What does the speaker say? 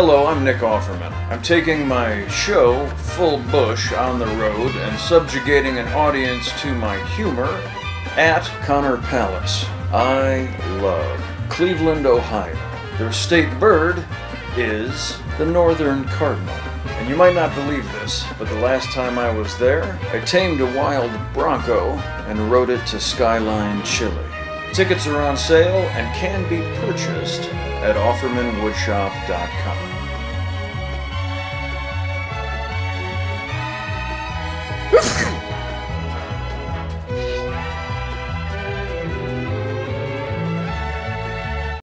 Hello, I'm Nick Offerman. I'm taking my show, Full Bush, on the road and subjugating an audience to my humor at Connor Palace. I love Cleveland, Ohio. Their state bird is the Northern Cardinal. And you might not believe this, but the last time I was there, I tamed a wild Bronco and rode it to Skyline Chili. Tickets are on sale and can be purchased at OffermanWoodshop.com.